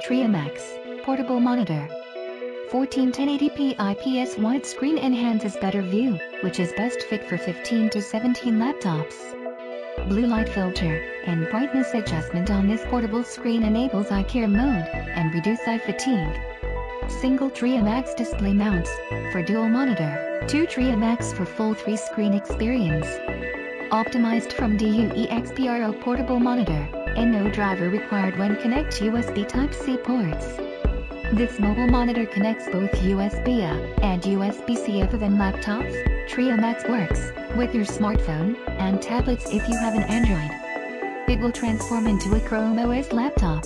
Trio Max Portable Monitor 141080p IPS widescreen enhances better view, which is best fit for 15 to 17 laptops. Blue light filter and brightness adjustment on this portable screen enables eye care mode and reduce eye fatigue. Single Trio Max display mounts for dual monitor, 2 Trio Max for full 3 screen experience. Optimized from DUEXPRO portable monitor, and no driver required when connect USB Type-C ports. This mobile monitor connects both USB-A and USB-C other than laptops. Trio Max works with your smartphone and tablets if you have an Android. It will transform into a Chrome OS laptop.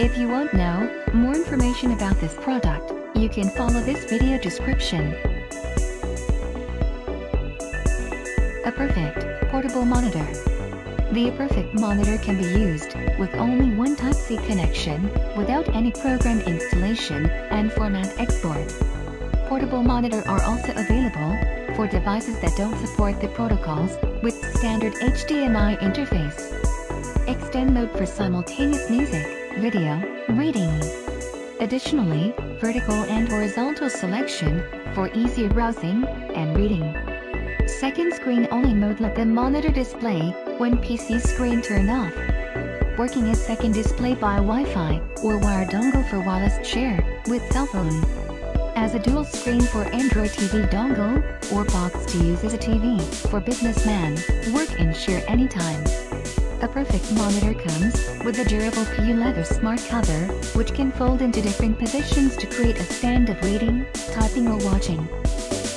If you want to know more information about this product, you can follow this video description. UPERFECT Portable Monitor. The UPERFECT monitor can be used with only one Type-C connection, without any program installation and format export. Portable monitors are also available for devices that don't support the protocols with standard HDMI interface. Extend mode for simultaneous music, video, reading. Additionally, vertical and horizontal selection for easier browsing and reading. Second screen only mode, let the monitor display when PC screen turn off. Working as second display by Wi-Fi or wire dongle for wireless share with cell phone. As a dual screen for Android TV dongle or box to use as a TV for businessman, work and share anytime. UPERFECT monitor comes with a durable PU leather smart cover, which can fold into different positions to create a stand of reading, typing or watching.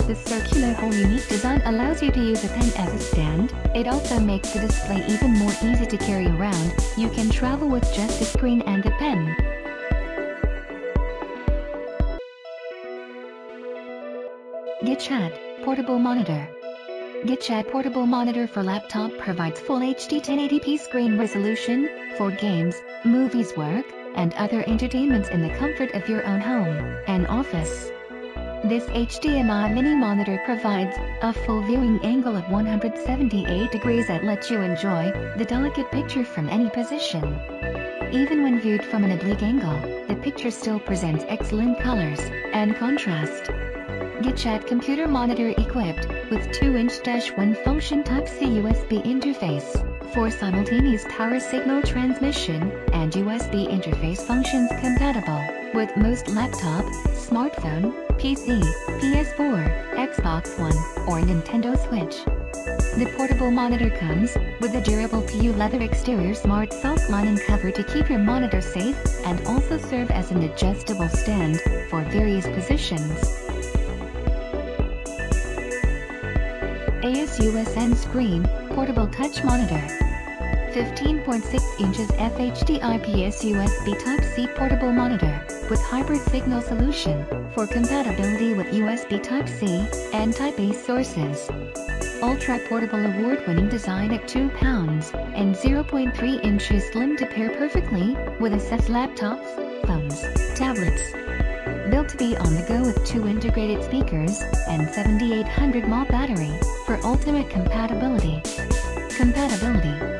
This circular hole unique design allows you to use a pen as a stand. It also makes the display even more easy to carry around. You can travel with just the screen and the pen. GICHAT Portable Monitor. GICHAT Portable Monitor for laptop provides full HD 1080p screen resolution for games, movies, work, and other entertainments in the comfort of your own home and office. This HDMI mini monitor provides a full viewing angle of 178 degrees that lets you enjoy the delicate picture from any position. Even when viewed from an oblique angle, the picture still presents excellent colors and contrast. GICHAT computer monitor equipped with 2-inch-1 function Type-C USB interface for simultaneous power signal transmission and USB interface functions compatible with most laptop, smartphone, PC, PS4, Xbox One, or Nintendo Switch. The portable monitor comes with a durable PU leather exterior smart soft lining cover to keep your monitor safe and also serve as an adjustable stand for various positions. ASUSN Screen Portable Touch Monitor. 15.6 inches FHD IPS USB Type-C portable monitor with hybrid signal solution for compatibility with USB Type-C and Type-A sources. Ultra portable award-winning design at 2 pounds and 0.3 inches slim to pair perfectly with assess laptops, phones, tablets. Built to be on the go with 2 integrated speakers and 7800 mAh battery for ultimate compatibility.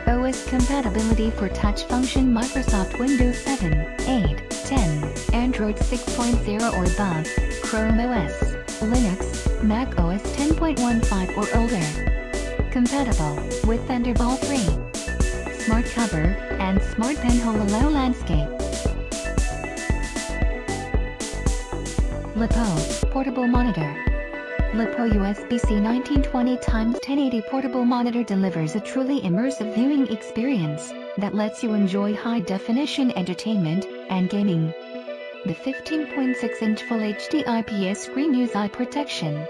OS compatibility for touch function Microsoft Windows 7, 8, 10, Android 6.0 or above, Chrome OS, Linux, Mac OS 10.15 or older. Compatible with Thunderbolt 3. Smart cover and smart pen holo landscape. Lepow Portable Monitor. Lepow USB-C 1920x1080 portable monitor delivers a truly immersive viewing experience that lets you enjoy high-definition entertainment and gaming. The 15.6-inch Full HD IPS screen uses eye protection.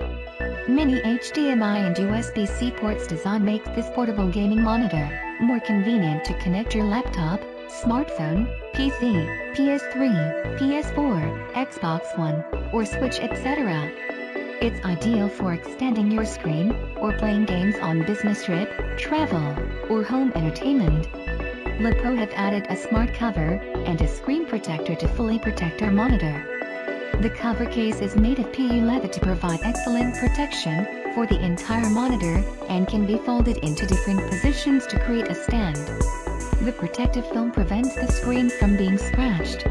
Mini HDMI and USB-C ports design makes this portable gaming monitor more convenient to connect your laptop, smartphone, PC, PS3, PS4, Xbox One, or Switch, etc. It's ideal for extending your screen or playing games on business trip, travel, or home entertainment. Lepow have added a smart cover and a screen protector to fully protect our monitor. The cover case is made of PU leather to provide excellent protection for the entire monitor and can be folded into different positions to create a stand. The protective film prevents the screen from being scratched